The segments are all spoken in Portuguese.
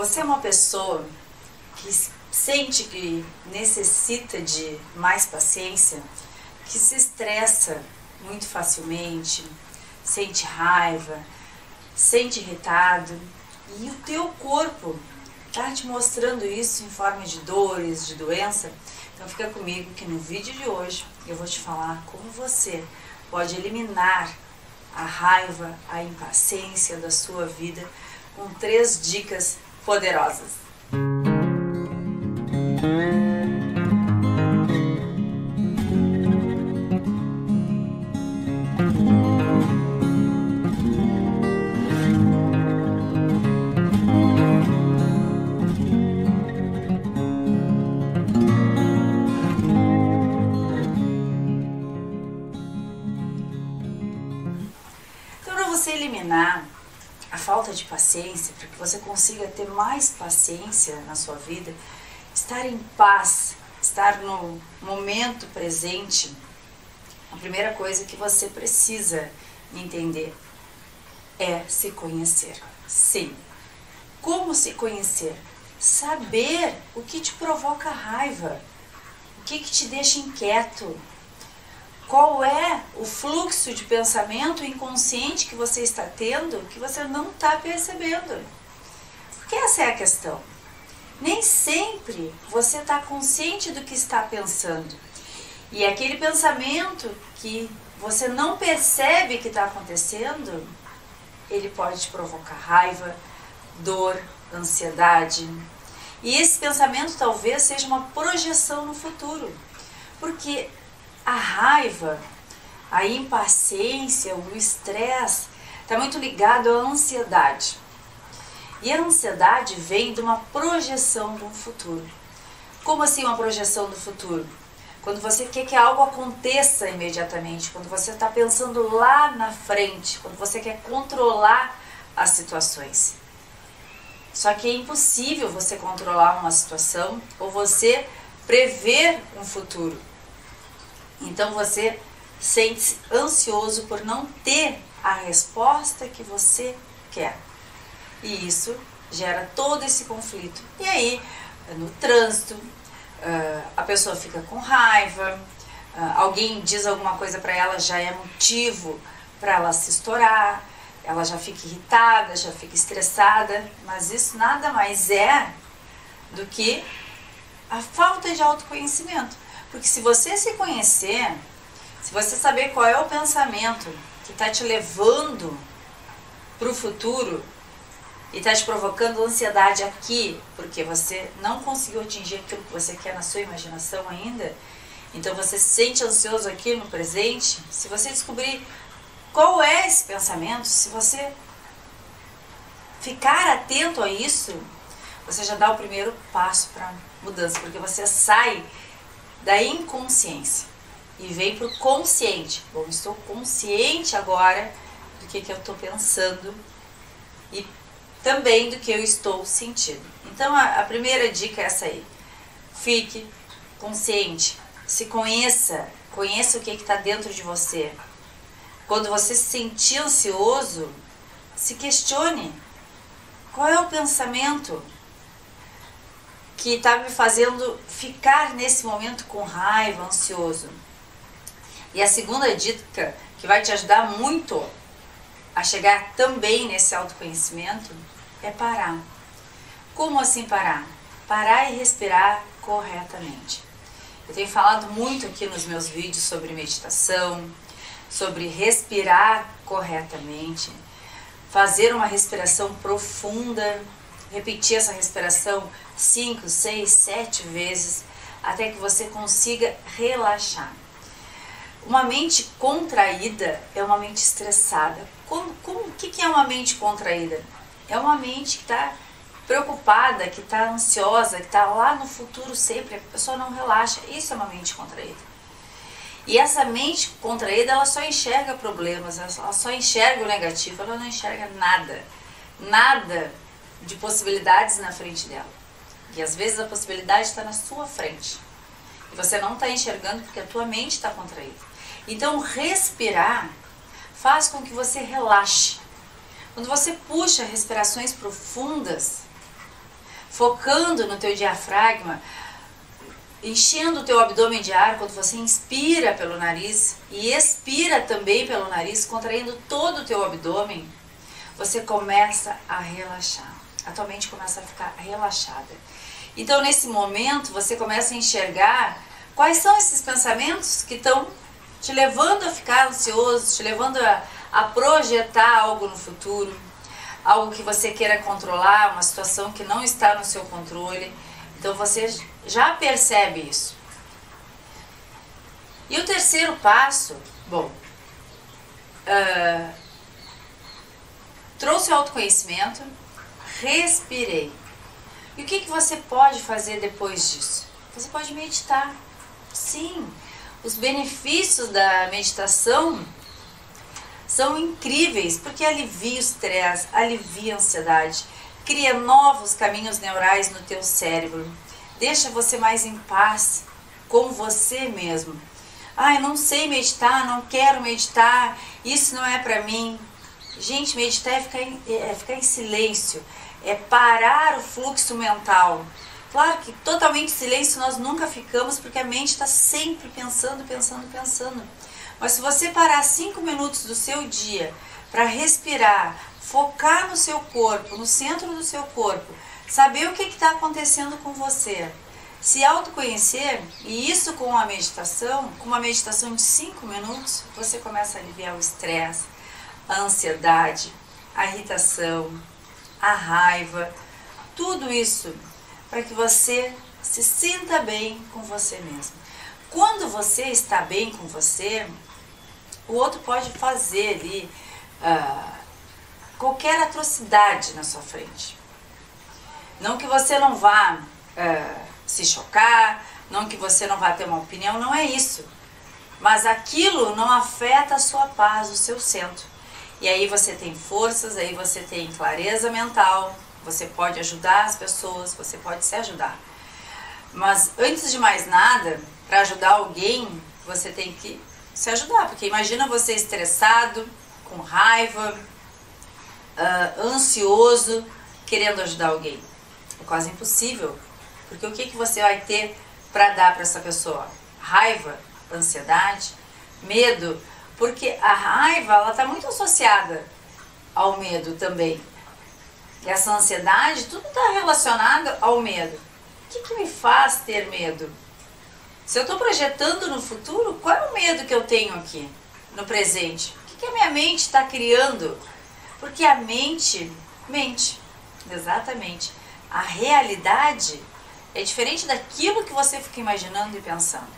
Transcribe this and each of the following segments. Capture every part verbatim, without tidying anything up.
Você é uma pessoa que sente que necessita de mais paciência, que se estressa muito facilmente, sente raiva, sente irritado, e o teu corpo está te mostrando isso em forma de dores, de doença. Então fica comigo que no vídeo de hoje eu vou te falar como você pode eliminar a raiva, a impaciência da sua vida com três dicas poderosas. Então, para você eliminar a falta de paciência, para que você consiga ter mais paciência na sua vida, estar em paz, estar no momento presente, a primeira coisa que você precisa entender é se conhecer. Sim. Como se conhecer? Saber o que te provoca raiva, o que, que te deixa inquieto, qual é o fluxo de pensamento inconsciente que você está tendo, que você não está percebendo. Porque essa é a questão. Nem sempre você está consciente do que está pensando. E aquele pensamento que você não percebe que está acontecendo, ele pode te provocar raiva, dor, ansiedade. E esse pensamento talvez seja uma projeção no futuro. Porque a raiva, a impaciência, o estresse está muito ligado à ansiedade. E a ansiedade vem de uma projeção do futuro. Como assim uma projeção do futuro? Quando você quer que algo aconteça imediatamente, quando você está pensando lá na frente, quando você quer controlar as situações. Só que é impossível você controlar uma situação ou você prever um futuro. Então você sente-se ansioso por não ter a resposta que você quer. E isso gera todo esse conflito. E aí, no trânsito, a pessoa fica com raiva, alguém diz alguma coisa para ela, já é motivo para ela se estourar, ela já fica irritada, já fica estressada, mas isso nada mais é do que a falta de autoconhecimento. Porque se você se conhecer, se você saber qual é o pensamento que está te levando para o futuro e está te provocando ansiedade aqui, porque você não conseguiu atingir aquilo que você quer na sua imaginação ainda, então você se sente ansioso aqui no presente, se você descobrir qual é esse pensamento, se você ficar atento a isso, você já dá o primeiro passo para a mudança, porque você sai da inconsciência e vem para o consciente. Bom, estou consciente agora do que, que eu estou pensando e também do que eu estou sentindo. Então a, a primeira dica é essa aí, fique consciente, se conheça, conheça o que está dentro de você. Quando você se sentir ansioso, se questione, qual é o pensamento que está me fazendo ficar nesse momento com raiva, ansioso. E a segunda dica que vai te ajudar muito a chegar também nesse autoconhecimento é parar. Como assim parar? Parar e respirar corretamente. Eu tenho falado muito aqui nos meus vídeos sobre meditação, sobre respirar corretamente, fazer uma respiração profunda, repetir essa respiração cinco, seis, sete vezes, até que você consiga relaxar. Uma mente contraída é uma mente estressada. Como, como, o que é uma mente contraída? É uma mente que está preocupada, que está ansiosa, que está lá no futuro sempre, a pessoa não relaxa. Isso é uma mente contraída. E essa mente contraída, ela só enxerga problemas, ela só enxerga o negativo, ela não enxerga nada. Nada de possibilidades na frente dela. E às vezes a possibilidade está na sua frente. E você não está enxergando porque a tua mente está contraída. Então respirar faz com que você relaxe. Quando você puxa respirações profundas, focando no teu diafragma, enchendo o teu abdômen de ar quando você inspira pelo nariz e expira também pelo nariz, contraindo todo o teu abdômen, você começa a relaxar. A tua mente começa a ficar relaxada. Então, nesse momento, você começa a enxergar quais são esses pensamentos que estão te levando a ficar ansioso, te levando a, a projetar algo no futuro, algo que você queira controlar, uma situação que não está no seu controle. Então, você já percebe isso. E o terceiro passo, bom, uh, trouxe o autoconhecimento, respirei. E o que, que você pode fazer depois disso? Você pode meditar. Sim, os benefícios da meditação são incríveis, porque alivia o estresse, alivia a ansiedade, cria novos caminhos neurais no teu cérebro, deixa você mais em paz com você mesmo. Ah, eu não sei meditar, não quero meditar, isso não é pra mim. Gente, meditar é ficar em, é ficar em silêncio, é parar o fluxo mental. Claro que totalmente silêncio nós nunca ficamos, porque a mente está sempre pensando, pensando, pensando. Mas se você parar cinco minutos do seu dia para respirar, focar no seu corpo, no centro do seu corpo, saber o que está acontecendo com você, se autoconhecer, e isso com a meditação, com uma meditação de cinco minutos, você começa a aliviar o estresse, a ansiedade, a irritação, a raiva, tudo isso para que você se sinta bem com você mesmo. Quando você está bem com você, o outro pode fazer ali ah, qualquer atrocidade na sua frente. Não que você não vá ah, se chocar, não que você não vá ter uma opinião, não é isso. Mas aquilo não afeta a sua paz, o seu centro. E aí você tem forças, aí você tem clareza mental, você pode ajudar as pessoas, você pode se ajudar. Mas antes de mais nada, para ajudar alguém, você tem que se ajudar. Porque imagina você estressado, com raiva, uh, ansioso, querendo ajudar alguém. É quase impossível. Porque o que, que você vai ter para dar para essa pessoa? Raiva, ansiedade, medo. Porque a raiva, ela está muito associada ao medo também. E essa ansiedade, tudo está relacionado ao medo. O que, que me faz ter medo? Se eu estou projetando no futuro, qual é o medo que eu tenho aqui, no presente? O que, que a minha mente está criando? Porque a mente, mente, exatamente. A realidade é diferente daquilo que você fica imaginando e pensando.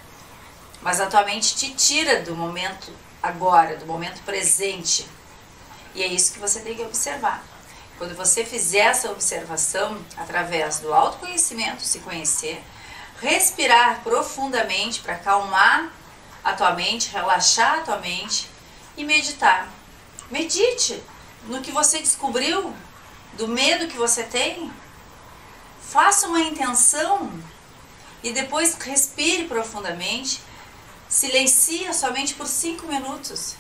Mas a tua mente te tira do momento agora, do momento presente. E é isso que você tem que observar. Quando você fizer essa observação, através do autoconhecimento, se conhecer, respirar profundamente para acalmar a tua mente, relaxar a tua mente e meditar. Medite no que você descobriu, do medo que você tem. Faça uma intenção e depois respire profundamente. Silencie a sua mente por cinco minutos.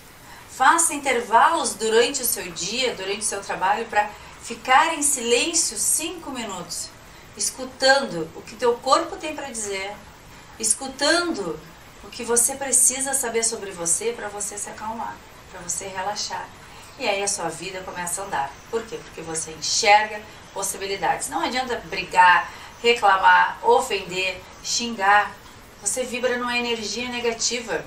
Faça intervalos durante o seu dia, durante o seu trabalho, para ficar em silêncio cinco minutos, escutando o que teu corpo tem para dizer, escutando o que você precisa saber sobre você para você se acalmar, para você relaxar. E aí a sua vida começa a andar. Por quê? Porque você enxerga possibilidades. Não adianta brigar, reclamar, ofender, xingar. Você vibra numa energia negativa,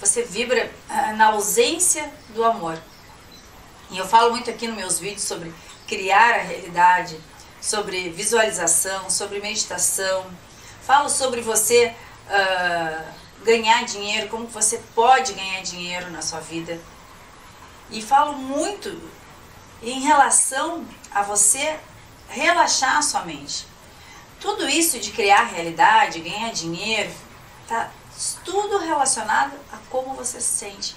você vibra na ausência do amor. E eu falo muito aqui nos meus vídeos sobre criar a realidade, sobre visualização, sobre meditação. Falo sobre você uh, ganhar dinheiro, como você pode ganhar dinheiro na sua vida. E falo muito em relação a você relaxar a sua mente. Tudo isso de criar realidade, ganhar dinheiro, tá tudo relacionado a como você se sente.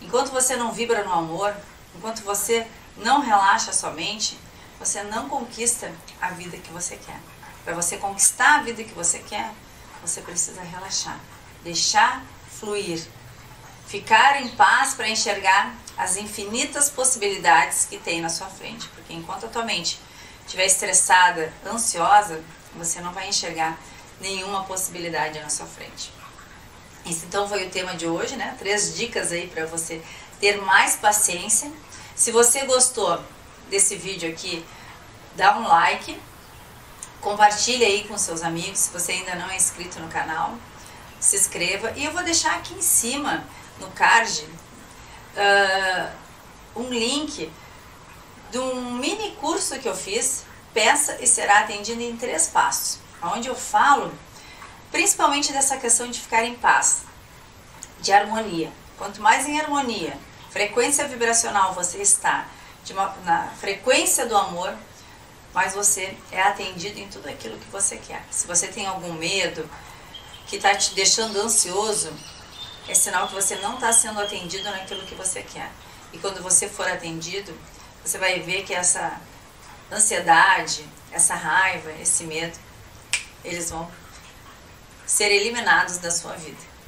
Enquanto você não vibra no amor, enquanto você não relaxa a sua mente, você não conquista a vida que você quer. Para você conquistar a vida que você quer, você precisa relaxar, deixar fluir, ficar em paz para enxergar as infinitas possibilidades que tem na sua frente. Porque enquanto a tua mente estiver estressada, ansiosa, você não vai enxergar nenhuma possibilidade na sua frente. Esse então foi o tema de hoje, né? Três dicas aí para você ter mais paciência. Se você gostou desse vídeo aqui, dá um like, compartilha aí com seus amigos. Se você ainda não é inscrito no canal, se inscreva. E eu vou deixar aqui em cima, no card, uh, um link de um mini curso que eu fiz, Peça e Será Atendida em Três Passos, onde eu falo principalmente dessa questão de ficar em paz, de harmonia. Quanto mais em harmonia, frequência vibracional você está, de uma, na frequência do amor, mais você é atendido em tudo aquilo que você quer. Se você tem algum medo que está te deixando ansioso, é sinal que você não está sendo atendido naquilo que você quer. E quando você for atendido, você vai ver que essa ansiedade, essa raiva, esse medo, eles vão ser eliminados da sua vida.